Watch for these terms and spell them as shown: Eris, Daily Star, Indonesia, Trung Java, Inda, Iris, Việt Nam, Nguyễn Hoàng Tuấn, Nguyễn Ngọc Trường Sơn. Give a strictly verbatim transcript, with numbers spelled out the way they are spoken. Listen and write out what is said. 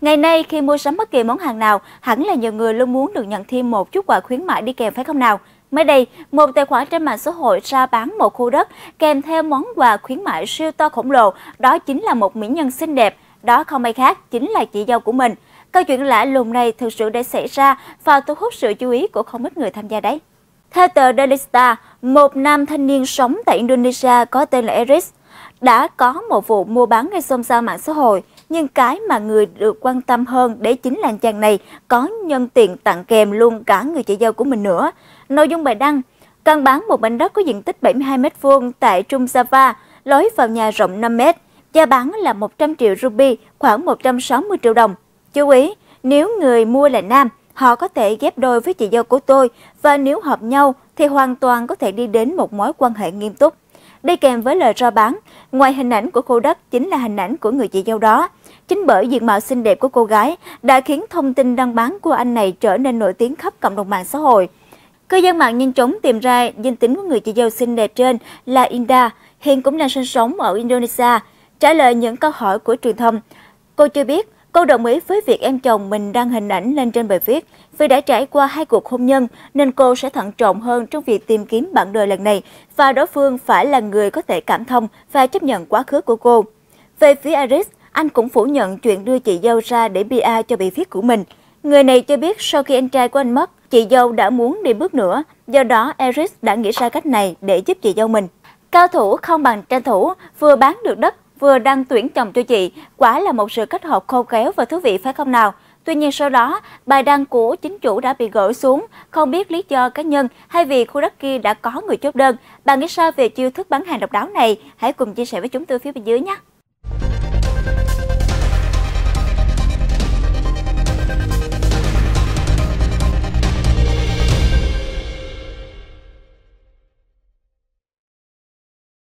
Ngày nay khi mua sắm bất kỳ món hàng nào, hẳn là nhiều người luôn muốn được nhận thêm một chút quà khuyến mãi đi kèm phải không nào? Mới đây, một tài khoản trên mạng xã hội ra bán một khu đất kèm theo món quà khuyến mãi siêu to khổng lồ, đó chính là một mỹ nhân xinh đẹp, đó không ai khác chính là chị dâu của mình. Câu chuyện lạ lùng này thực sự đã xảy ra và thu hút sự chú ý của không ít người tham gia đấy. Theo tờ Daily Star, một nam thanh niên sống tại Indonesia có tên là Eris đã có một vụ mua bán gây xôn xao mạng xã hội. Nhưng cái mà người được quan tâm hơn đấy chính là anh chàng này có nhân tiện tặng kèm luôn cả người chị dâu của mình nữa. Nội dung bài đăng, căn bán một mảnh đất có diện tích bảy mươi hai mét vuông tại Trung Java, lối vào nhà rộng năm mét, giá bán là một trăm triệu rupi, khoảng một trăm sáu mươi triệu đồng. Chú ý, nếu người mua là nam, họ có thể ghép đôi với chị dâu của tôi và nếu hợp nhau thì hoàn toàn có thể đi đến một mối quan hệ nghiêm túc. Đi kèm với lời rao bán, ngoài hình ảnh của khu đất chính là hình ảnh của người chị dâu đó. Chính bởi diện mạo xinh đẹp của cô gái đã khiến thông tin đăng bán của anh này trở nên nổi tiếng khắp cộng đồng mạng xã hội. Cư dân mạng nhanh chóng tìm ra danh tính của người chị dâu xinh đẹp trên là Inda, hiện cũng đang sinh sống ở Indonesia. Trả lời những câu hỏi của truyền thông, cô cho biết cô đồng ý với việc em chồng mình đăng hình ảnh lên trên bài viết. Vì đã trải qua hai cuộc hôn nhân nên cô sẽ thận trọng hơn trong việc tìm kiếm bạn đời lần này và đối phương phải là người có thể cảm thông và chấp nhận quá khứ của cô. Về phía Iris, anh cũng phủ nhận chuyện đưa chị dâu ra để pê e rờ cho bài viết của mình. Người này cho biết sau khi anh trai của anh mất, chị dâu đã muốn đi bước nữa, do đó Iris đã nghĩ ra cách này để giúp chị dâu mình. Cao thủ không bằng tranh thủ, vừa bán được đất, vừa đăng tuyển chồng cho chị, quả là một sự kết hợp khôn khéo và thú vị phải không nào? Tuy nhiên sau đó, bài đăng của chính chủ đã bị gỡ xuống, không biết lý do cá nhân hay vì khu đất kia đã có người chốt đơn. Bạn nghĩ sao về chiêu thức bán hàng độc đáo này? Hãy cùng chia sẻ với chúng tôi phía bên dưới nhé!